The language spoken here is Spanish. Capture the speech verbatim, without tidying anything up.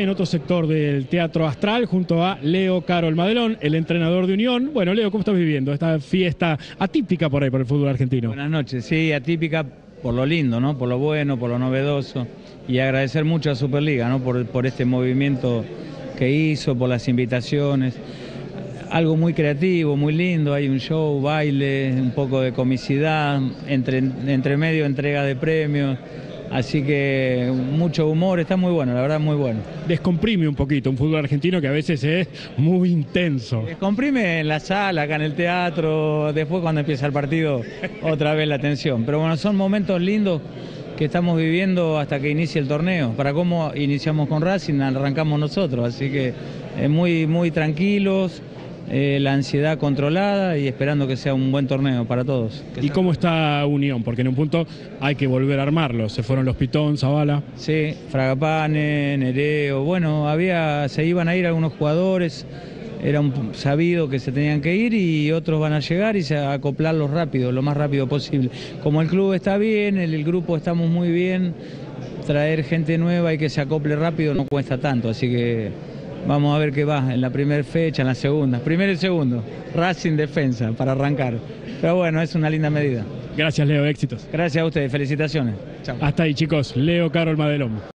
En otro sector del Teatro Astral, junto a Leo Carol Madelón, el entrenador de Unión. Bueno, Leo, ¿cómo estás viviendo esta fiesta atípica por ahí, por el fútbol argentino? Buenas noches, sí, atípica por lo lindo, ¿no? Por lo bueno, por lo novedoso. Y agradecer mucho a Superliga, ¿no? Por, por este movimiento que hizo, por las invitaciones. Algo muy creativo, muy lindo, hay un show, baile, un poco de comicidad, entre, entre medio entrega de premios. Así que mucho humor, está muy bueno, la verdad muy bueno. Descomprime un poquito un fútbol argentino que a veces es muy intenso. Descomprime en la sala, acá en el teatro, después cuando empieza el partido otra vez la tensión. Pero bueno, son momentos lindos que estamos viviendo hasta que inicie el torneo. Para cómo iniciamos con Racing, arrancamos nosotros, así que eh, muy, muy tranquilos. Eh, la ansiedad controlada y esperando que sea un buen torneo para todos. ¿Y cómo está Unión? Porque en un punto hay que volver a armarlo. Se fueron los Pitón, Zavala. Sí, Fragapane, Nereo. Bueno, había, se iban a ir algunos jugadores, era un sabido que se tenían que ir y otros van a llegar y se acoplarlos rápido, lo más rápido posible. Como el club está bien, el, el grupo estamos muy bien, traer gente nueva y que se acople rápido no cuesta tanto, así que... Vamos a ver qué va en la primera fecha, en la segunda. Primero y segundo, Racing Defensa para arrancar. Pero bueno, es una linda medida. Gracias, Leo, éxitos. Gracias a ustedes, felicitaciones. Chau. Hasta ahí, chicos. Leo Carol Madelón.